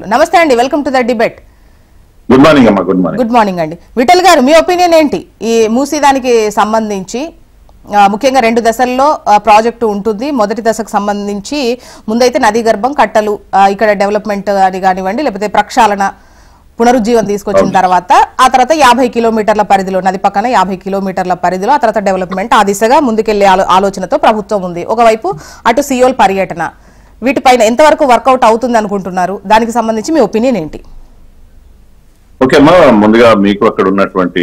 నాయకులు. నమస్తే అండి, welcome to the debate. Good morning అమ్మా. Good morning. గుడ్ మార్నింగ్ అండి. విఠల్ గారు, మీ ఒపీనియన్ ఏంటి ఈ మూసీ దానికి సంబంధించి? ముఖ్యంగా రెండు దశల్లో ప్రాజెక్టు ఉంటుంది. మొదటి దశకు సంబంధించి ముందైతే నదీ గర్భం, కట్టలు, ఇక్కడ డెవలప్మెంట్ అని కానివ్వండి, లేకపోతే ప్రక్షాళన, పునరుజ్జీవం తీసుకొచ్చిన తర్వాత ఆ తర్వాత 50 కిలోమీటర్ల పరిధిలో, నది పక్కన 50 కిలోమీటర్ల పరిధిలో ఆ తర్వాత డెవలప్మెంట్, ఆ దిశగా ముందుకెళ్లే ఆలోచనతో ప్రభుత్వం ఉంది. ఒకవైపు అటు సియోల్ పర్యటన, వీటిపైన ఎంతవరకు వర్కౌట్ అవుతుంది అనుకుంటున్నారు? దానికి సంబంధించి మీ ఒపీనియన్ ఏంటి? ఓకే అమ్మా, ముందుగా మీకు అక్కడ ఉన్నటువంటి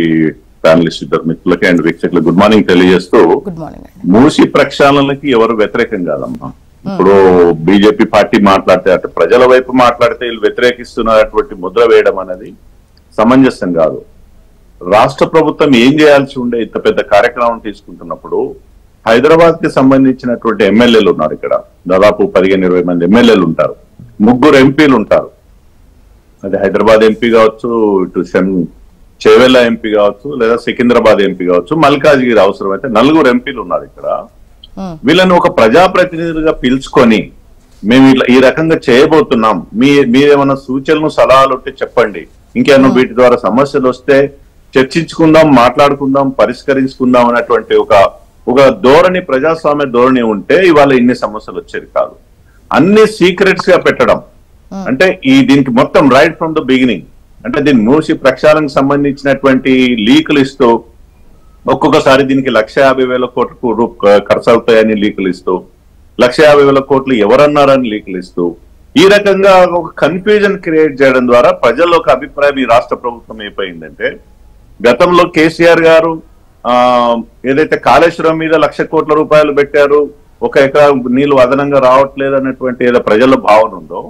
ప్యానలిస్ట్ ఇద్దరు మిత్రులకి అండ్ వీక్షకులకు గుడ్ మార్నింగ్ తెలియజేస్తూ, మూసి ప్రక్షాళనకి ఎవరు వ్యతిరేకం కాదమ్మా. ఇప్పుడు బీజేపీ పార్టీ మాట్లాడితే, అటు ప్రజల వైపు మాట్లాడితే వీళ్ళు వ్యతిరేకిస్తున్నటువంటి ముద్ర వేయడం అనేది సమంజసం కాదు. రాష్ట్ర ప్రభుత్వం ఏం చేయాల్సి ఉండే ఇంత పెద్ద కార్యక్రమం తీసుకుంటున్నప్పుడు, హైదరాబాద్ కి సంబంధించినటువంటి ఎమ్మెల్యేలు ఉన్నారు. ఇక్కడ దాదాపు 15-20 మంది ఎమ్మెల్యేలు ఉంటారు, 3 ఎంపీలు ఉంటారు. అది హైదరాబాద్ ఎంపీ కావచ్చు, ఇటు చేవెళ్ళ ఎంపీ కావచ్చు, లేదా సికింద్రాబాద్ ఎంపీ కావచ్చు, మల్కాజ్గిరి అవసరమైతే 4 ఎంపీలు ఉన్నారు ఇక్కడ. వీళ్ళని ఒక ప్రజాప్రతినిధులుగా పిలుచుకొని, మేము ఇట్లా ఈ రకంగా చేయబోతున్నాం, మీరేమన్నా సూచనలు సలహాలు ఉంటే చెప్పండి, ఇంకేమన్నా వీటి ద్వారా సమస్యలు వస్తే చర్చించుకుందాం, మాట్లాడుకుందాం, పరిష్కరించుకుందాం అనేటువంటి ఒక ధోరణి, ప్రజాస్వామ్య ధోరణి ఉంటే ఇవాళ ఇన్ని సమస్యలు వచ్చేది కాదు. అన్ని సీక్రెట్స్ గా పెట్టడం అంటే ఈ దీనికి మొత్తం రైట్ ఫ్రమ్ ద బిగినింగ్, అంటే దీని మూసి ప్రక్షాళనకు సంబంధించినటువంటి లీకులు ఇస్తూ, ఒక్కొక్కసారి దీనికి 1,50,000 కోట్లకు ఖర్చు అవుతాయని లీకులు ఇస్తూ, 1,50,000 కోట్లు ఎవరన్నారని లీకులు ఇస్తూ, ఈ రకంగా ఒక కన్ఫ్యూజన్ క్రియేట్ చేయడం ద్వారా ప్రజల్లో ఒక అభిప్రాయం ఈ రాష్ట్ర ప్రభుత్వం అయిపోయిందంటే, గతంలో కేసీఆర్ గారు ఏదైతే కాళేశ్వరం మీద 1,00,00,000 కోట్ల రూపాయలు పెట్టారు, 1 ఎకరా నీళ్లు అదనంగా రావట్లేదు అనేటువంటి ఏదో ప్రజల భావన ఉందో,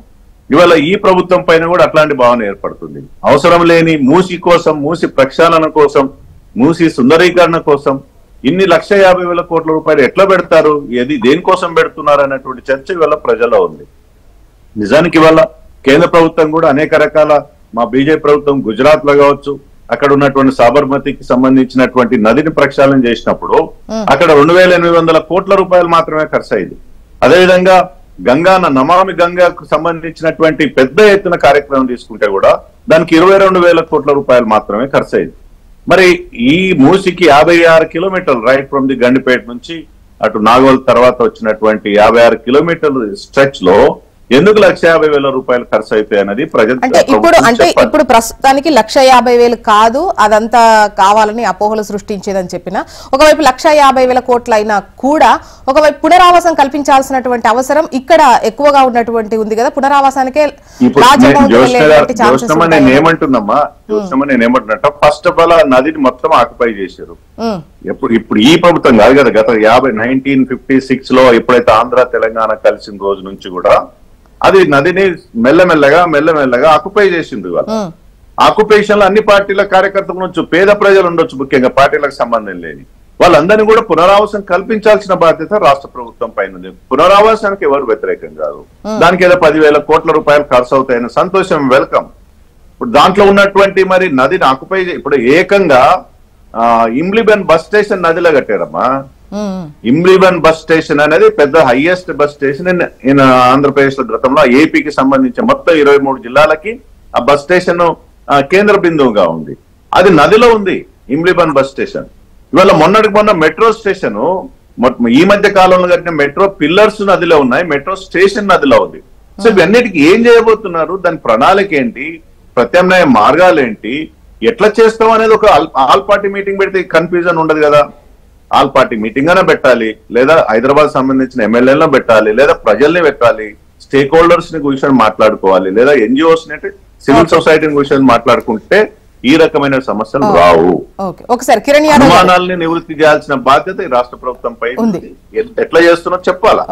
ఇవాళ ఈ ప్రభుత్వం పైన కూడా అట్లాంటి భావన ఏర్పడుతుంది. అవసరం లేని మూసి కోసం, మూసి ప్రక్షాళన కోసం, మూసి సుందరీకరణ కోసం ఇన్ని 1,50,000 కోట్ల రూపాయలు ఎట్లా పెడతారు, ఏది దేనికోసం పెడుతున్నారు అనేటువంటి చర్చ ఇవాళ ప్రజల్లో ఉంది. నిజానికి ఇవాళ కేంద్ర ప్రభుత్వం కూడా అనేక రకాల, మా బీజేపీ ప్రభుత్వం గుజరాత్ లో కావచ్చు, అక్కడ ఉన్నటువంటి సాబర్మతికి సంబంధించినటువంటి నదిని ప్రక్షాళన చేసినప్పుడు అక్కడ 2,800 కోట్ల రూపాయలు మాత్రమే ఖర్చు అయింది. అదేవిధంగా గంగా నమామి గంగాకు సంబంధించినటువంటి పెద్ద ఎత్తున కార్యక్రమం తీసుకుంటే కూడా దానికి 22,000 కోట్ల రూపాయలు మాత్రమే ఖర్చు అయింది. మరి ఈ మూసికి 56 కిలోమీటర్లు, రైట్ ఫ్రమ్ ది గండిపేట నుంచి అటు నాగోల్ తర్వాత వచ్చినటువంటి 56 కిలోమీటర్లు స్ట్రెచ్ లో ఎందుకు 1,50,000 రూపాయలు ఖర్చు అవుతాయి అనేది ప్రజలు. ఇప్పుడు ప్రస్తుతానికి 1,50,000 కాదు, అదంతా కావాలని అపోహలు సృష్టించేదని చెప్పిన, ఒకవైపు 1,50,000 కోట్లు అయినా కూడా ఒకవైపు పునరావాసం కల్పించాల్సినటువంటి అవసరం ఇక్కడ ఎక్కువగా ఉన్నటువంటి ఉంది కదా. పునరావాసానికే నేనేమంటున్నా, ఫస్ట్ ఆఫ్ ఆల్ నదిని మొత్తం ఆక్యుపై చేశారు. ఇప్పుడు ఈ ప్రభుత్వం కాదు కదా, గత 1956 లో ఎప్పుడైతే ఆంధ్ర తెలంగాణ కలిసిన రోజు నుంచి కూడా అది నదిని మెల్లమెల్లగా ఆక్యుపై చేసింది. వాళ్ళు ఆక్యుపేషన్ లో అన్ని పార్టీల కార్యకర్తల నుంచి పేద ప్రజలు ఉండొచ్చు, ముఖ్యంగా పార్టీలకు సంబంధం లేని వాళ్ళందరినీ కూడా పునరావాసం కల్పించాల్సిన బాధ్యత రాష్ట్ర ప్రభుత్వం పైన ఉంది. పునరావాసానికి ఎవరు వ్యతిరేకం కాదు, దానికి ఏదో 10,000 కోట్ల రూపాయలు ఖర్చు అవుతాయని సంతోషం, వెల్కమ్. ఇప్పుడు దాంట్లో ఉన్నటువంటి మరి నదిని ఆక్యుపై, ఇప్పుడు ఏకంగా ఇమ్లీబన్ బస్ స్టేషన్ నదిలో కట్టారమ్మా. ఇమ్లీబన్ బస్ స్టేషన్ అనేది పెద్ద highest bus station in Andhra Pradesh లో, గతంలో ఏపీకి సంబంధించిన మొత్తం 23 జిల్లాలకి ఆ బస్ స్టేషన్ కేంద్ర బిందువుగా ఉంది. అది నదిలో ఉంది ఇమ్లీబన్ బస్ స్టేషన్. ఇవాళ మొన్న మెట్రో స్టేషన్, ఈ మధ్య కాలంలో కట్టిన మెట్రో పిల్లర్స్ నదిలో ఉన్నాయి, మెట్రో స్టేషన్ నదిలో ఉంది. సో ఇవన్నిటికీ ఏం చేయబోతున్నారు, దాని ప్రణాళిక ఏంటి, ప్రత్యామ్నాయ మార్గాలేంటి, ఎట్లా చేస్తాం అనేది ఒక ఆల్ పార్టీ మీటింగ్ పెడితే కన్ఫ్యూజన్ ఉండదు కదా. ఆల్ పార్టీ మీటింగ్ అయినా పెట్టాలి, లేదా హైదరాబాద్ సంబంధించిన ఎమ్మెల్యేలను పెట్టాలి, లేదా ప్రజల్ని పెట్టాలి, స్టేక్ హోల్డర్స్ ని కూర్చొని మాట్లాడుకోవాలి, లేదా ఎన్జిఓస్ ని, సివిల్ సొసైటీని కూర్చొని మాట్లాడుకుంటే ఈ రకమైన సమస్యలు రావు. అనుమానాలని నివృత్తి చేయాల్సిన బాధ్యత ఈ రాష్ట్ర ప్రభుత్వంపై ఎట్లా చేస్తున్నా చెప్పాలా.